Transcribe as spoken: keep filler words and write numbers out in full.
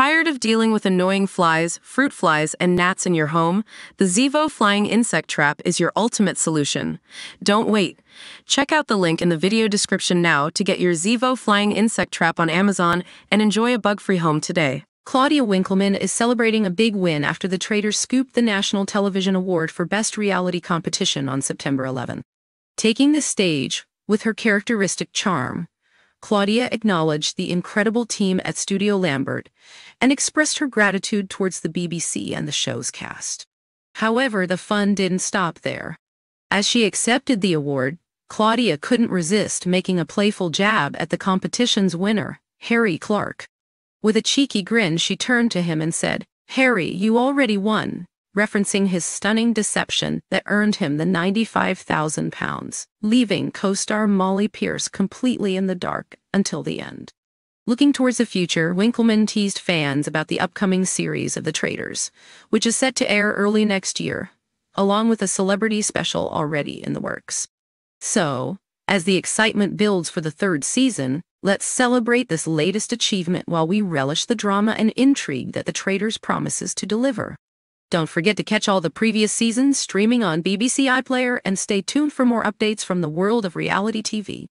Tired of dealing with annoying flies, fruit flies, and gnats in your home? The Zevo Flying Insect Trap is your ultimate solution. Don't wait. Check out the link in the video description now to get your Zevo Flying Insect Trap on Amazon and enjoy a bug-free home today. Claudia Winkleman is celebrating a big win after The Traitors scooped the National Television Award for Best Reality Competition on September eleventh. Taking the stage, with her characteristic charm, Claudia acknowledged the incredible team at Studio Lambert and expressed her gratitude towards the B B C and the show's cast. However, the fun didn't stop there. As she accepted the award, Claudia couldn't resist making a playful jab at the competition's winner, Harry Clark. With a cheeky grin, she turned to him and said, "Harry, you already won," referencing his stunning deception that earned him the ninety-five thousand pounds, leaving co-star Mollie Pearce completely in the dark until the end. Looking towards the future, Winkleman teased fans about the upcoming series of The Traitors, which is set to air early next year, along with a celebrity special already in the works. So, as the excitement builds for the third season, let's celebrate this latest achievement while we relish the drama and intrigue that The Traitors promises to deliver. Don't forget to catch all the previous seasons streaming on B B C iPlayer and stay tuned for more updates from the world of reality T V.